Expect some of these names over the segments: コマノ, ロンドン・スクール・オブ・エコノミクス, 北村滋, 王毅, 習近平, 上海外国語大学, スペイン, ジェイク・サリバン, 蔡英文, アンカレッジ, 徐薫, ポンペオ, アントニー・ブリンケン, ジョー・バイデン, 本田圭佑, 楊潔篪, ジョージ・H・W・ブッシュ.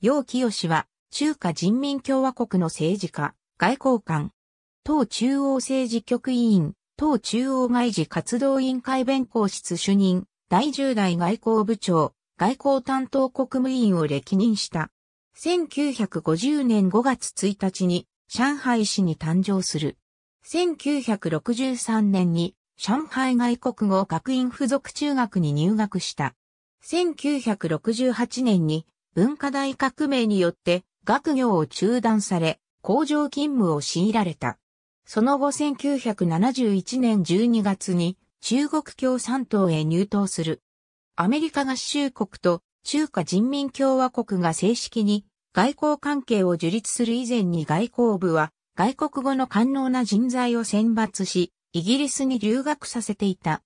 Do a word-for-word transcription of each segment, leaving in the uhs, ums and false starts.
楊潔は、中華人民共和国の政治家、外交官、党中央政治局委員、党中央外事活動委員会弁公室主任、第じゅう代外交部長、外交担当国務委員を歴任した。せんきゅうひゃくごじゅうねんごがつついたちに、上海市に誕生する。せんきゅうひゃくろくじゅうさんねんに、上海外国語学院附属中学に入学した。せんきゅうひゃくろくじゅうはちねんに、文化大革命によって、学業を中断され、工場勤務を強いられた。その後せんきゅうひゃくななじゅういちねんじゅうにがつに中国共産党へ入党する。アメリカ合衆国と中華人民共和国が正式に外交関係を樹立する以前に外交部は外国語の官能な人材を選抜し、イギリスに留学させていた。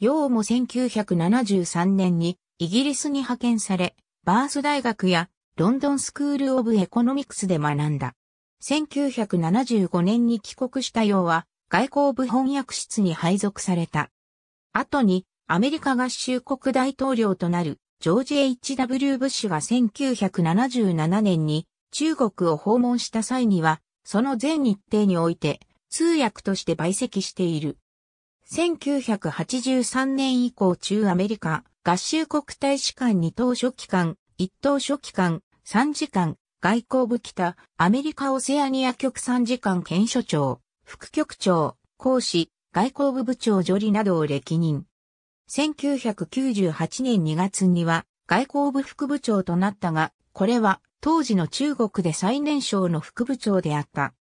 楊もせんきゅうひゃくななじゅうさんねんにイギリスに派遣され、バース大学やロンドンスクール・オブ・エコノミクスで学んだ。せんきゅうひゃくななじゅうごねんに帰国した楊は外交部翻訳室に配属された。後にアメリカ合衆国大統領となるジョージ・ エイチダブリュー ブッシュがせんきゅうひゃくななじゅうななねんに中国を訪問した際にはその全日程において通訳として陪席している。せんきゅうひゃくはちじゅうさんねん以降駐アメリカ合衆国大使館に等書記官、いっ等書記官、参事官、外交部北、アメリカオセアニア局参事官兼所長、副局長、公使、外交部部長助理などを歴任。せんきゅうひゃくきゅうじゅうはちねんにがつには外交部副部長となったが、これは当時の中国で最年少の副部長であった。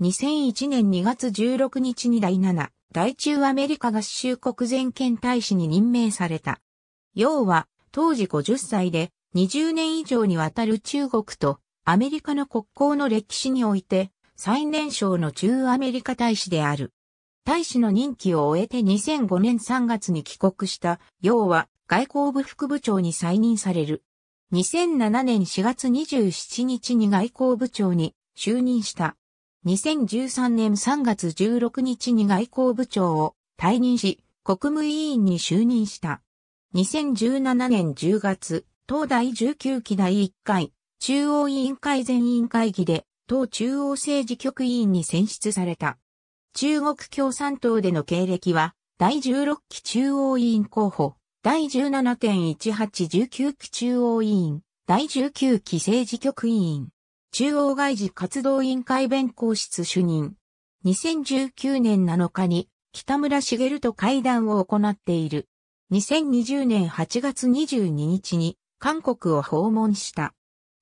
にせんいちねんにがつじゅうろくにちに第なな、大中アメリカ合衆国全権大使に任命された。楊は当時ごじゅっさいでにじゅうねん以上にわたる中国と、アメリカの国交の歴史において最年少の駐アメリカ大使である。大使の任期を終えてにせんごねんさんがつに帰国した楊は外交部副部長に再任される。にせんななねんしがつにじゅうしちにちに外交部長に就任した。にせんじゅうさんねんさんがつじゅうろくにちに外交部長を退任し国務委員に就任した。にせんじゅうななねんじゅうがつ、党第じゅうきゅうき第いっかい。中央委員会全員会議で党中央政治局委員に選出された。中国共産党での経歴は、第じゅうろっき中央委員候補、第 じゅうなな・じゅうはち・じゅうきゅうき中央委員、第じゅうきゅうき政治局委員、中央外事活動委員会弁公室主任。にせんじゅうきゅうねんなのかに北村滋と会談を行っている。にせんにじゅうねんはちがつにじゅうににちに韓国を訪問した。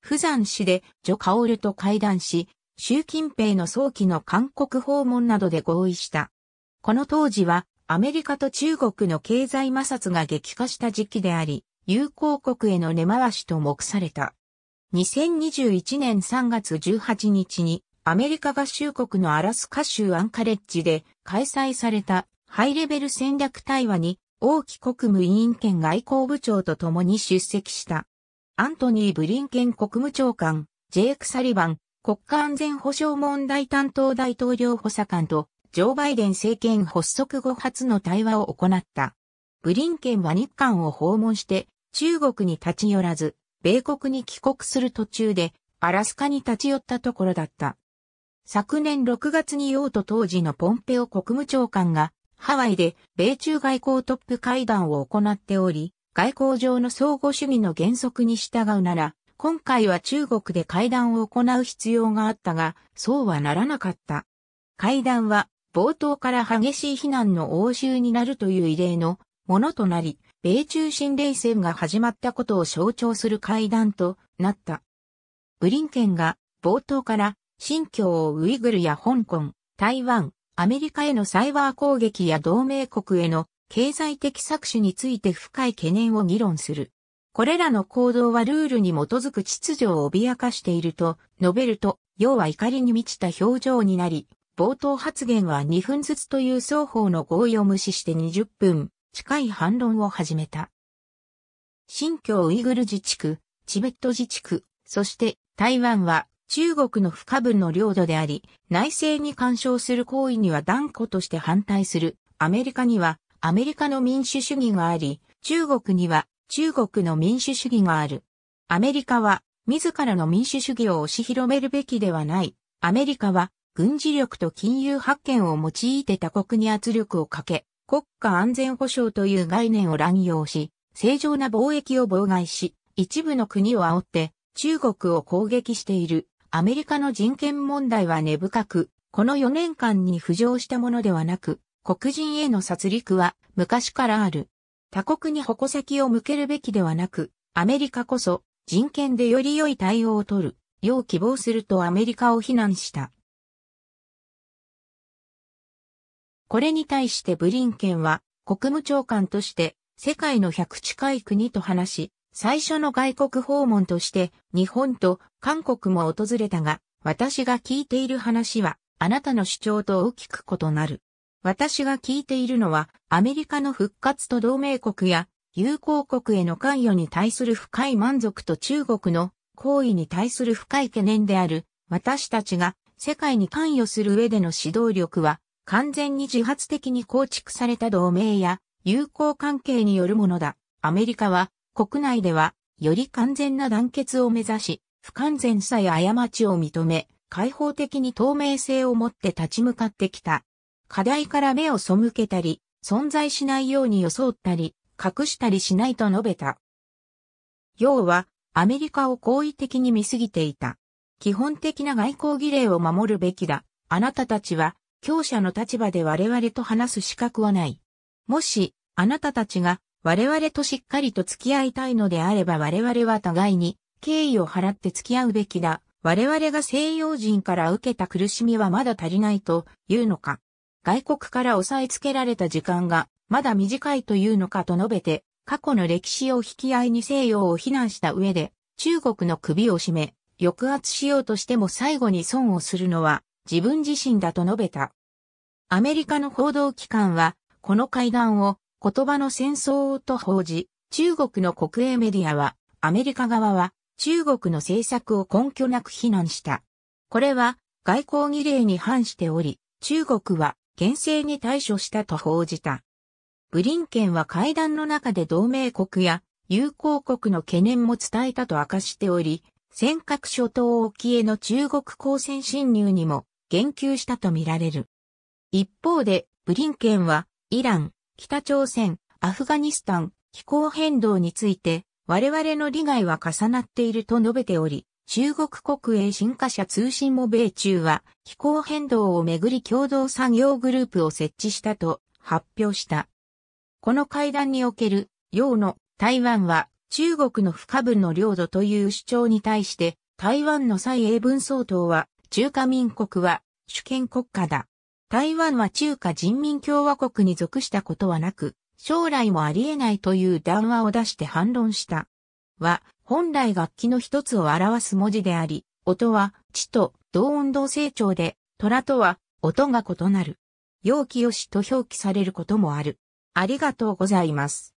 釜山市で徐薫と会談し、習近平の早期の韓国訪問などで合意した。この当時はアメリカと中国の経済摩擦が激化した時期であり、友好国への根回しと目された。にせんにじゅういちねんさんがつじゅうはちにちにアメリカ合衆国のアラスカ州アンカレッジで開催されたハイレベル戦略対話に王毅国務委員兼外交部長と共に出席した。アントニー・ブリンケン国務長官、ジェイク・サリバン、国家安全保障問題担当大統領補佐官と、ジョー・バイデン政権発足後初の対話を行った。ブリンケンは日韓を訪問して、中国に立ち寄らず、米国に帰国する途中で、アラスカに立ち寄ったところだった。昨年ろくがつに楊と当時のポンペオ国務長官が、ハワイで米中外交トップ会談を行っており、外交上の相互主義の原則に従うなら、今回は中国で会談を行う必要があったが、そうはならなかった。会談は冒頭から激しい非難の応酬になるという異例のものとなり、米中新冷戦が始まったことを象徴する会談となった。ブリンケンが冒頭から新疆ウイグルや香港、台湾、アメリカへのサイバー攻撃や同盟国への経済的搾取について深い懸念を議論する。これらの行動はルールに基づく秩序を脅かしていると述べると、楊は怒りに満ちた表情になり、冒頭発言はにふんずつという双方の合意を無視してにじゅっぷん近い反論を始めた。新疆ウイグル自治区、チベット自治区、そして台湾は中国の不可分の領土であり、内政に干渉する行為には断固として反対する。アメリカにはアメリカの民主主義があり、中国には中国の民主主義がある。アメリカは自らの民主主義を押し広めるべきではない。アメリカは軍事力と金融覇権を用いて他国に圧力をかけ、国家安全保障という概念を乱用し、正常な貿易を妨害し、一部の国を煽って中国を攻撃している。アメリカの人権問題は根深く、このよねんかんに浮上したものではなく、黒人への殺戮は昔からある。他国に矛先を向けるべきではなく、アメリカこそ人権でより良い対応を取る、よう希望するとアメリカを非難した。これに対してブリンケンは国務長官として世界のひゃく近い国と話し、最初の外国訪問として日本と韓国も訪れたが、私が聞いている話はあなたの主張と大きく異なる。私が聞いているのはアメリカの復活と同盟国や友好国への関与に対する深い満足と中国の行為に対する深い懸念である。私たちが世界に関与する上での指導力は完全に自発的に構築された同盟や友好関係によるものだ。アメリカは国内では、より完全な団結を目指し、不完全さや過ちを認め、開放的に透明性を持って立ち向かってきた。課題から目を背けたり、存在しないように装ったり、隠したりしないと述べた。要は、アメリカを好意的に見すぎていた。基本的な外交儀礼を守るべきだ。あなたたちは、強者の立場で我々と話す資格はない。もし、あなたたちが、我々としっかりと付き合いたいのであれば我々は互いに敬意を払って付き合うべきだ。我々が西洋人から受けた苦しみはまだ足りないというのか。外国から押さえつけられた時間がまだ短いというのかと述べて過去の歴史を引き合いに西洋を非難した上で中国の首を絞め抑圧しようとしても最後に損をするのは自分自身だと述べた。アメリカの報道機関はこの会談を言葉の戦争と報じ、中国の国営メディアは、アメリカ側は中国の政策を根拠なく非難した。これは外交儀礼に反しており、中国は厳正に対処したと報じた。ブリンケンは会談の中で同盟国や友好国の懸念も伝えたと明かしており、尖閣諸島沖への中国公船侵入にも言及したとみられる。一方で、ブリンケンはイラン、北朝鮮、アフガニスタン、気候変動について、我々の利害は重なっていると述べており、中国国営新華社通信も米中は気候変動をめぐり共同作業グループを設置したと発表した。この会談における、楊の台湾は中国の不可分の領土という主張に対して、台湾の蔡英文総統は中華民国は主権国家だ。台湾は中華人民共和国に属したことはなく、将来もあり得ないという談話を出して反論した。は、本来楽器の一つを表す文字であり、音は、地と同音同声調で、虎とは、音が異なる。楊潔篪と表記されることもある。ありがとうございます。